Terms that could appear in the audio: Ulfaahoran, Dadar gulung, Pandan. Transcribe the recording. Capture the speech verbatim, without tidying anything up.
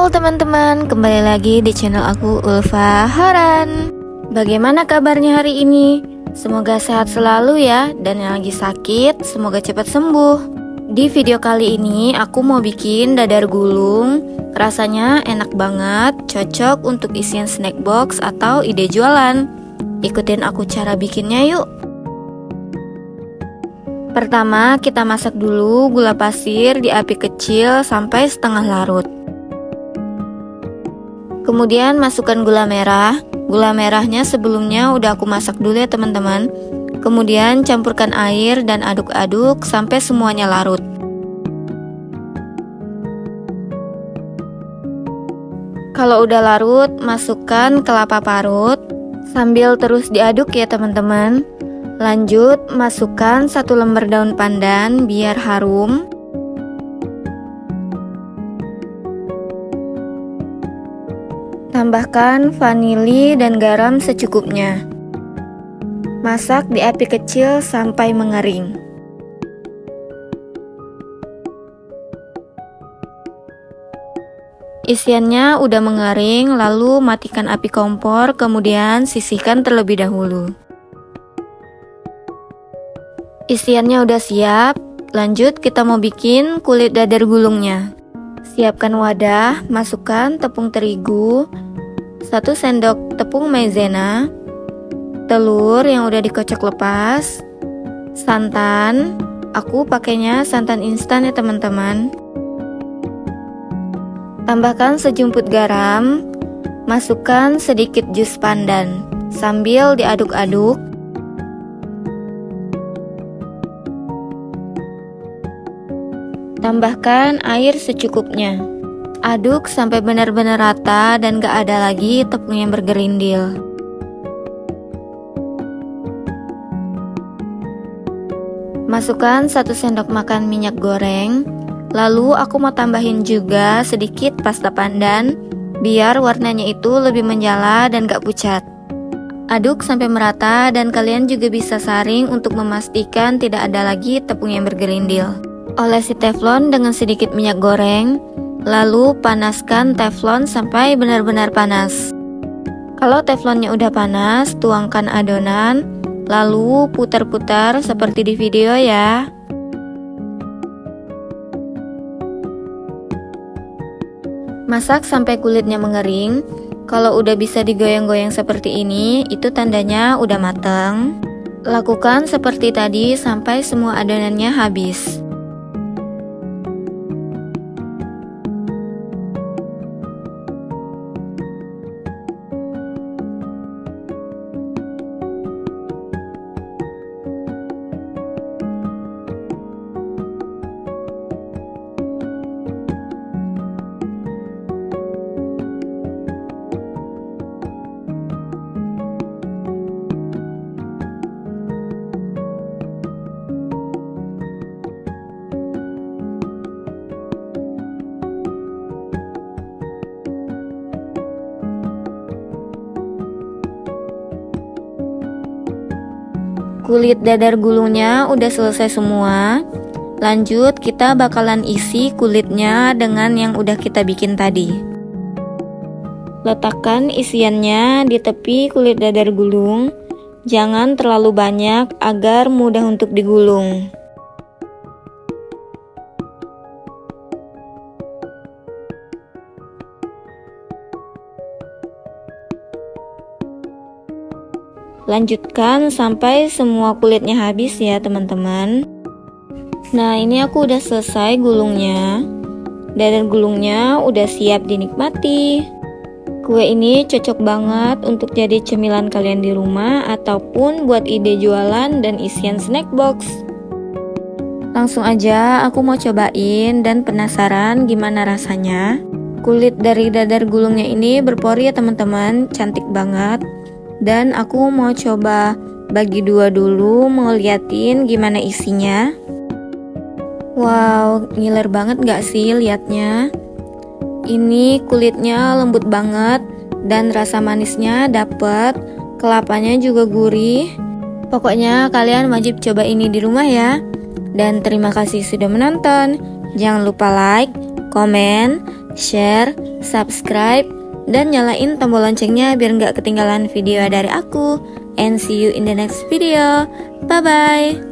Halo teman-teman, kembali lagi di channel aku, Ulfaahoran. Bagaimana kabarnya hari ini? Semoga sehat selalu ya, dan yang lagi sakit semoga cepat sembuh. Di video kali ini aku mau bikin dadar gulung. Rasanya enak banget, cocok untuk isian snack box atau ide jualan. Ikutin aku cara bikinnya yuk. Pertama, kita masak dulu gula pasir di api kecil sampai setengah larut. Kemudian masukkan gula merah. Gula merahnya sebelumnya udah aku masak dulu ya teman-teman. Kemudian campurkan air dan aduk-aduk sampai semuanya larut. Kalau udah larut, masukkan kelapa parut. Sambil terus diaduk ya teman-teman. Lanjut, masukkan satu lembar daun pandan biar harum. Tambahkan vanili dan garam secukupnya. Masak di api kecil sampai mengering. Isiannya udah mengering, lalu matikan api kompor, kemudian sisihkan terlebih dahulu. Isiannya udah siap, lanjut kita mau bikin kulit dadar gulungnya. Siapkan wadah, masukkan tepung terigu, satu sendok tepung maizena, telur yang udah dikocok lepas, santan, aku pakainya santan instan ya teman-teman. Tambahkan sejumput garam, masukkan sedikit jus pandan, sambil diaduk-aduk. Tambahkan air secukupnya. Aduk sampai benar-benar rata dan gak ada lagi tepung yang bergerindil. Masukkan satu sendok makan minyak goreng. Lalu aku mau tambahin juga sedikit pasta pandan, biar warnanya itu lebih menyala dan gak pucat. Aduk sampai merata dan kalian juga bisa saring untuk memastikan tidak ada lagi tepung yang bergerindil. Olesi teflon dengan sedikit minyak goreng, lalu panaskan teflon sampai benar-benar panas. Kalau teflonnya udah panas, tuangkan adonan, lalu putar-putar seperti di video ya. Masak sampai kulitnya mengering. Kalau udah bisa digoyang-goyang seperti ini, itu tandanya udah mateng. Lakukan seperti tadi sampai semua adonannya habis. Kulit dadar gulungnya udah selesai semua. Lanjut, kita bakalan isi kulitnya dengan yang udah kita bikin tadi. Letakkan isiannya di tepi kulit dadar gulung. Jangan terlalu banyak agar mudah untuk digulung. Lanjutkan sampai semua kulitnya habis ya teman-teman. Nah, ini aku udah selesai gulungnya. Dadar gulungnya udah siap dinikmati. Kue ini cocok banget untuk jadi cemilan kalian di rumah ataupun buat ide jualan dan isian snack box. Langsung aja aku mau cobain dan penasaran gimana rasanya. Kulit dari dadar gulungnya ini berpori ya teman-teman, cantik banget. Dan aku mau coba bagi dua dulu, mau liatin gimana isinya. Wow, ngiler banget gak sih liatnya? Ini kulitnya lembut banget dan rasa manisnya dapet, kelapanya juga gurih. Pokoknya kalian wajib coba ini di rumah ya. Dan terima kasih sudah menonton. Jangan lupa like, komen, share, subscribe, dan nyalain tombol loncengnya biar nggak ketinggalan video dari aku. And see you in the next video. Bye-bye.